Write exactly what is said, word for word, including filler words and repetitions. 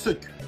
ストイック。